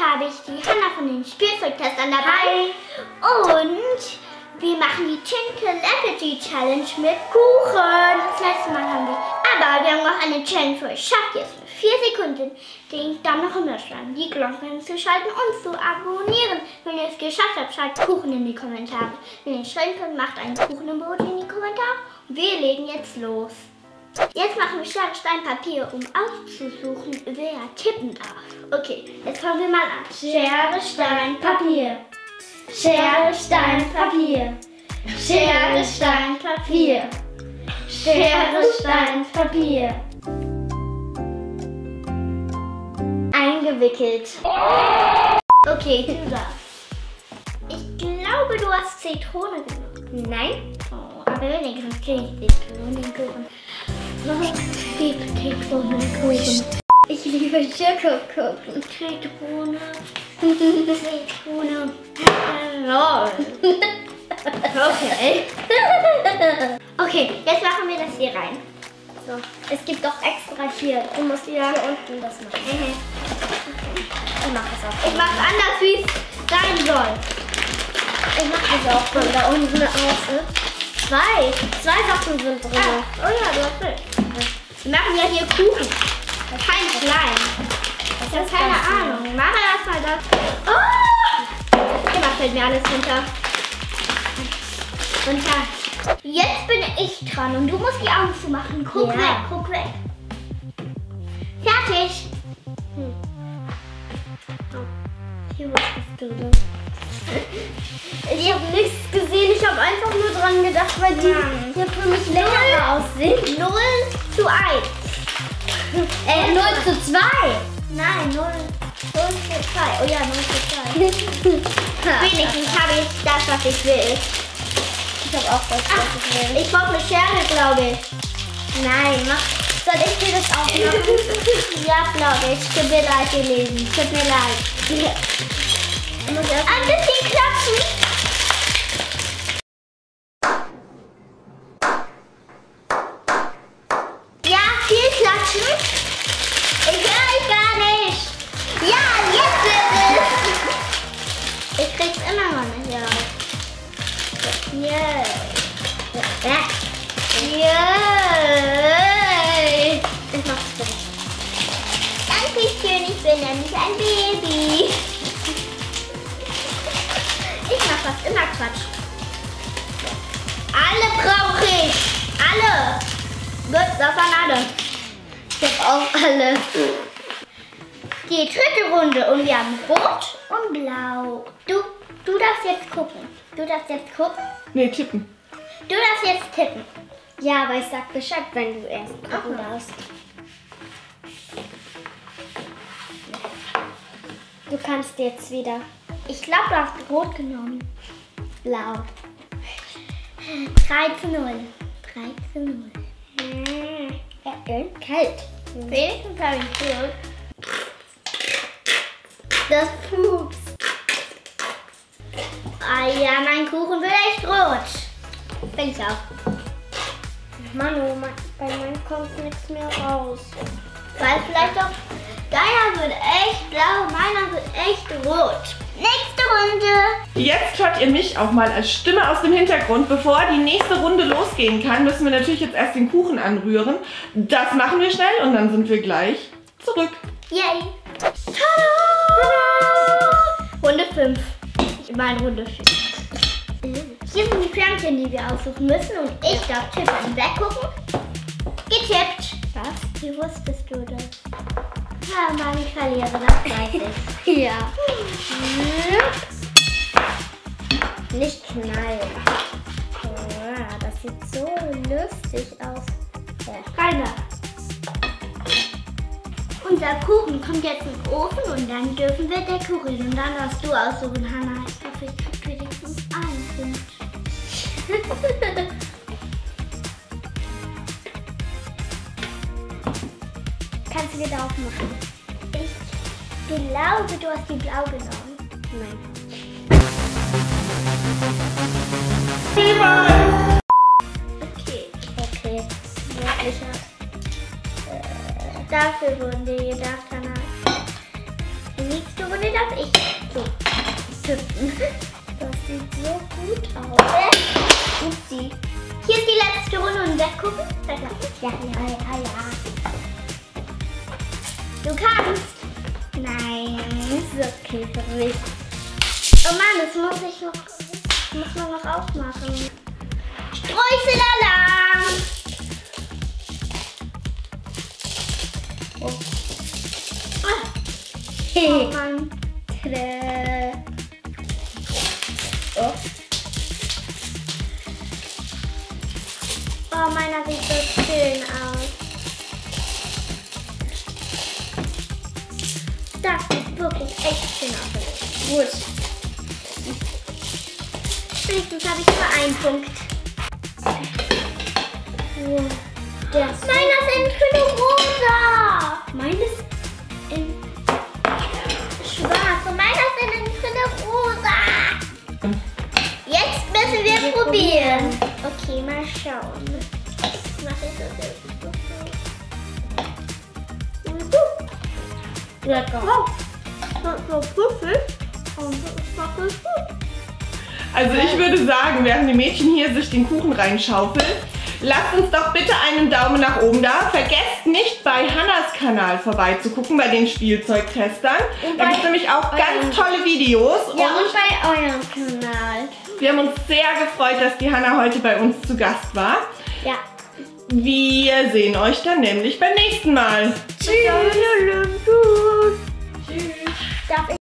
Heute habe ich die Hannah von den Spielzeugtestern dabei. Hi. Und wir machen die Tinkle Apple Challenge mit Kuchen. Das letzte Mal haben wir. Aber wir haben noch eine Challenge für euch. Schafft ihr es in 4 Sekunden, den Daumen nach unten schlagen, die Glocke anzuschalten und zu abonnieren. Wenn ihr es geschafft habt, schreibt Kuchen in die Kommentare. Wenn ihr schreiben könnt, macht einen Kuchen im Boot in die Kommentare. Und wir legen jetzt los. Jetzt machen wir Schere, Stein, Papier, um auszusuchen, wer tippen darf. Okay, jetzt fangen wir mal an. Schere, Stein, Papier. Schere, Stein, Papier. Schere, Stein, Papier. Schere, Stein, Papier. Eingewickelt. Okay, du darfst. Ich glaube, du hast Zitrone genommen. Nein. Oh, aber wenigstens kriege ich Zitrone genommen. Ich liebe Schokokuchen. Zitrone. Zitrone. Okay. Okay, jetzt machen wir das hier rein. So. Es gibt doch extra hier. Du musst ja hier unten das machen. Ich mach das auch. Ich mach's anders, wie es sein soll. Ich mach das auch von da unten aus. Zwei Sachen sind drin. Ah, oh ja, du hast recht. Wir machen ja hier Kuchen. Kein Schleim. Ich habe keine Ahnung. Mach erstmal das. Oh! Immer fällt mir alles runter. Runter. Jetzt bin ich dran und du musst die Augen zumachen. Guck weg, guck weg. Fertig. Hier wusstest du das. Ich habe nichts gesehen, ich habe einfach nur dran gedacht, weil die hier für mich länger aussehen. 0:1. 0:2. Nein, 0:2. Oh ja, 0:2. Wenigstens habe ich das, was ich will. Ich habe auch das, was ich will. Ich brauche eine Schere, glaube ich. Nein, soll ich dir das auch machen? Ja, glaube ich. Tut mir leid, ihr Lieben. Tut mir leid. Ein bisschen klatschen. Ja, viel klatschen. Ich höre euch gar nicht. Ja, jetzt wird es. Ich krieg's immer noch nicht raus. Yay. Yay. Ich mach's für dich. Dankeschön, ich bin nämlich ein Baby. Immer Quatsch. Alle brauche ich. Alle. Gut, das waren alle. Ich habe auch alle. Die dritte Runde und wir haben rot und blau. Du darfst jetzt gucken. Du darfst jetzt gucken? Nee, tippen. Du darfst jetzt tippen. Ja, aber ich sag Bescheid, wenn du erst gucken darfst. Du kannst jetzt wieder. Ich glaube, du hast rot genommen. Blau. 3:0. 3:0. Ja, kalt. Wenigstens habe ich Glück. Das Pups. Ah ja, mein Kuchen wird echt rot. Bin ich auch. Manu, bei meinem kommt nichts mehr raus. Weil vielleicht auch. Deiner wird echt blau, meiner wird echt rot. Nächste Runde. Jetzt hört ihr mich auch mal als Stimme aus dem Hintergrund. Bevor die nächste Runde losgehen kann, müssen wir natürlich jetzt erst den Kuchen anrühren. Das machen wir schnell und dann sind wir gleich zurück. Yay. Tada! Runde 5. Ich meine Runde 4. Hier sind die Pflänzchen, die wir aussuchen müssen. Und ich darf tippen. Weggucken. Getippt. Was? Wie wusstest du das? Ja, Mann, ich verliere, das weiß ich. Ja. Nicht knallen. Wow, das sieht so lustig aus. Keiner. Ja. Unser Kuchen kommt jetzt in den Ofen und dann dürfen wir dekorieren. Und dann darfst du aussuchen, Hannah. Ich hoffe, ich kriege wenigstens einen. Kannst du dir drauf machen? Ich glaube, du hast die blau genommen. Nein. Okay. Okay. Dafür wurden wir gedacht, Hannah. Die nächste Runde den darf ich so zücken. Das sieht so gut aus. Upsi. Hier ist die letzte Runde und weggucken. Ja. Du kannst. Nein, ist okay für mich. Oh Mann, das muss man noch aufmachen. Streuselalarm! Oh. Oh Mann. Oh. Oh, meiner sieht so schön aus. Das sieht wirklich echt schön aus. Gut. Wenigstens habe ich nur einen Punkt. Wow. Meiner ist in grün und rosa. Meines ist in schwarz und meiner ist in grün und rosa. Jetzt müssen wir probieren. Okay, mal schauen. Ich mache das so. Lecker. So fluffig. Und so ist gut. Also ich würde sagen, während die Mädchen hier sich den Kuchen reinschaufeln, lasst uns doch bitte einen Daumen nach oben da. Vergesst nicht, bei Hannas Kanal vorbeizugucken, bei den Spielzeugtestern. Da gibt es nämlich auch ganz tolle Videos. Ja, und bei eurem Kanal. Wir haben uns sehr gefreut, dass die Hannah heute bei uns zu Gast war. Ja. Wir sehen euch dann nämlich beim nächsten Mal. Tschüss. Tschüss.